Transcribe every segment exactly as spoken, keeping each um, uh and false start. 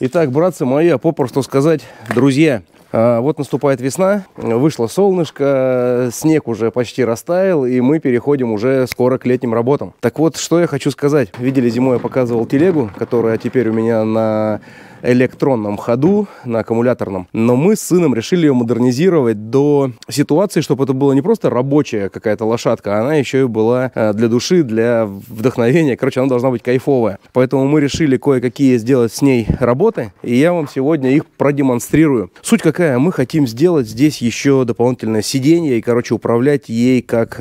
Итак, братцы мои, попросту сказать, друзья, вот наступает весна, вышло солнышко, снег уже почти растаял, и мы переходим уже скоро к летним работам. Так вот, что я хочу сказать. Видели, зимой я показывал телегу, которая теперь у меня на электронном ходу, на аккумуляторном. Но мы с сыном решили ее модернизировать до ситуации, чтобы это была не просто рабочая какая-то лошадка, она еще и была для души, для вдохновения. Короче, она должна быть кайфовая. Поэтому мы решили кое-какие сделать с ней работы, и я вам сегодня их продемонстрирую. Суть какая? Мы хотим сделать здесь еще дополнительное сиденье и, короче, управлять ей как...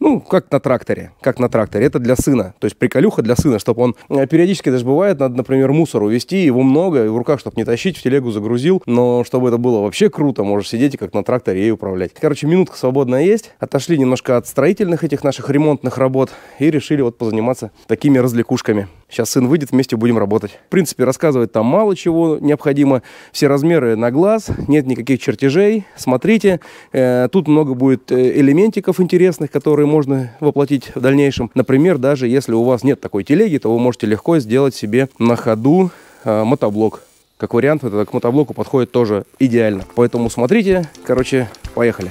Ну, как на тракторе, как на тракторе. Это для сына, то есть приколюха для сына, чтобы он... Периодически даже бывает, надо, например, мусор увезти, его много, и в руках, чтобы не тащить, в телегу загрузил, но чтобы это было вообще круто, можешь сидеть и как на тракторе ей управлять. Короче, минутка свободная есть, отошли немножко от строительных этих наших ремонтных работ и решили вот позаниматься такими развлекушками. Сейчас сын выйдет, вместе будем работать. В принципе, рассказывать там мало чего необходимо, все размеры на глаз, нет никаких чертежей, смотрите, тут много будет элементиков интересных, которые мы можно воплотить в дальнейшем. Например, даже если у вас нет такой телеги, то вы можете легко сделать себе на ходу э, мотоблок. Как вариант, это к мотоблоку подходит тоже идеально. Поэтому смотрите, короче, поехали.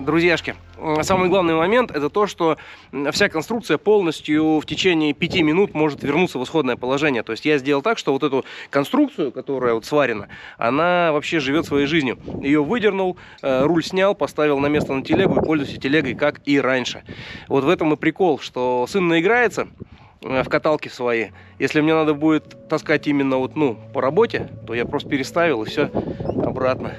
Друзьяшки, самый главный момент это то, что вся конструкция полностью в течение пяти минут может вернуться в исходное положение. То есть я сделал так, что вот эту конструкцию, которая вот сварена, она вообще живет своей жизнью. Ее выдернул, руль снял, поставил на место на телегу и пользуюсь телегой, как и раньше. Вот в этом и прикол, что сын наиграется в каталке свои. Если мне надо будет таскать именно вот, ну, по работе, то я просто переставил и все обратно.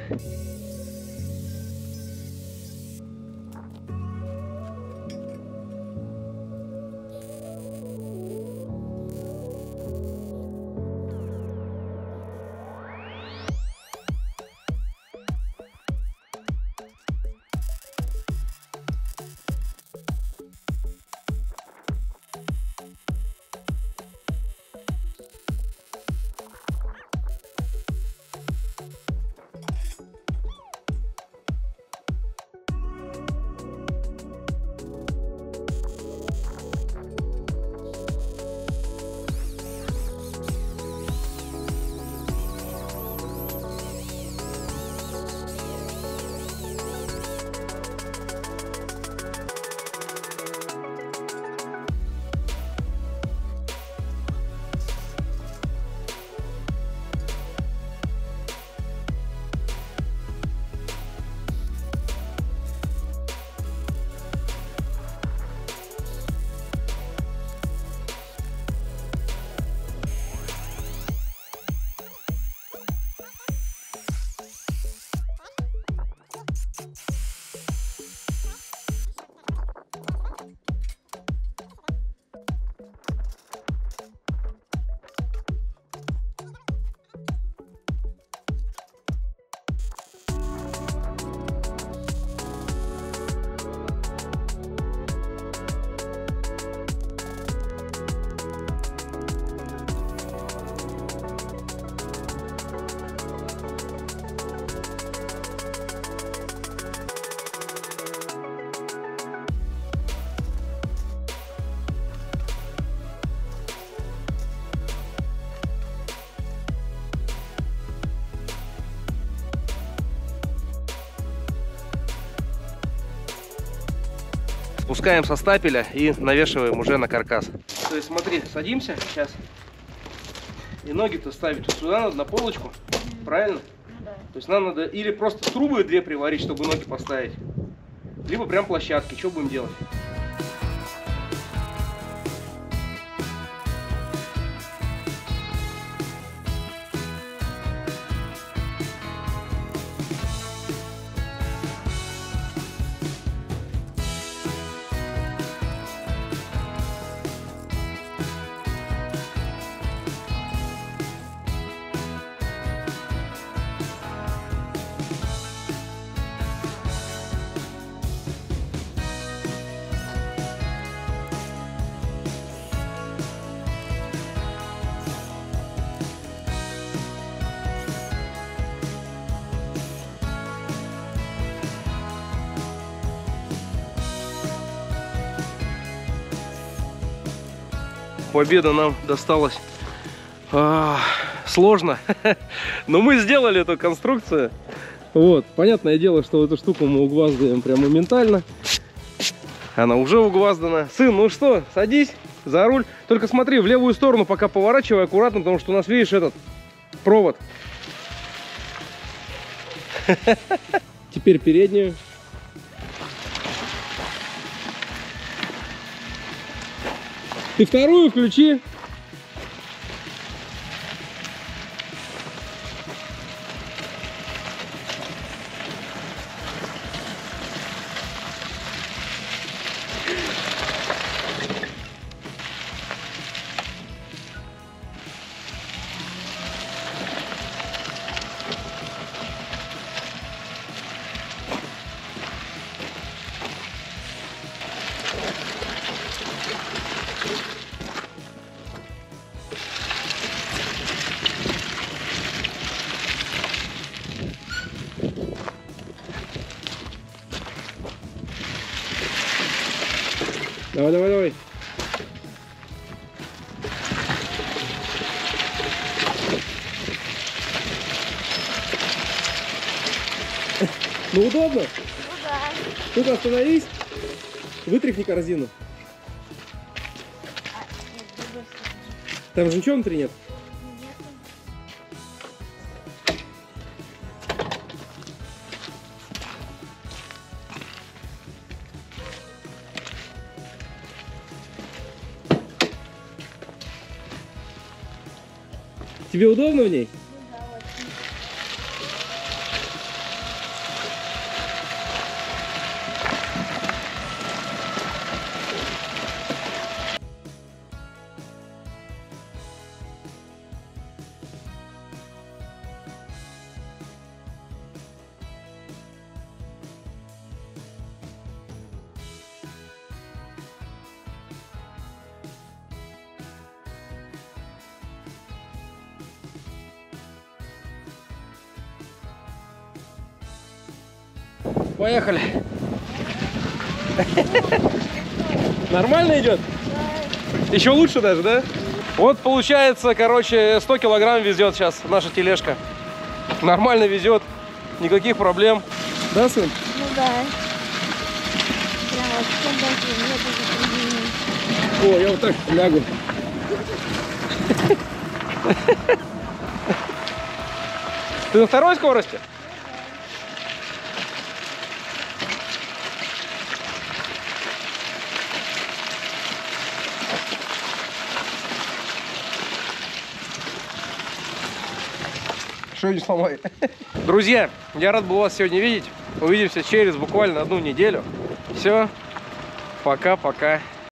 Спускаем со стапеля и навешиваем уже на каркас. То есть смотри, садимся сейчас. И ноги-то ставить сюда надо, на полочку. Правильно? Да. То есть нам надо или просто трубы две приварить, чтобы ноги поставить, либо прям площадки. Что будем делать? Победа нам досталась а, сложно, но мы сделали эту конструкцию. Вот, понятное дело, что эту штуку мы угваздаем прямо моментально. Она уже угваздана. Сын, ну что, садись за руль. Только смотри, в левую сторону пока поворачивай аккуратно, потому что у нас, видишь, этот провод. Теперь переднюю. Ты вторую включи. Давай, давай, давай. Ну удобно? Ну да. Тут остановись, вытряхни корзину. Там же ничего внутри нет? Тебе удобно в ней? Да, очень. Поехали. Нормально идет? Еще лучше даже, да? Вот получается, короче, сто килограмм везет сейчас наша тележка. Нормально везет, никаких проблем. Да, сын? Ну да. О, я вот так лягу. Ты на второй скорости? Не сломай. Друзья, я рад был вас сегодня видеть. Увидимся через буквально одну неделю. Все, пока-пока.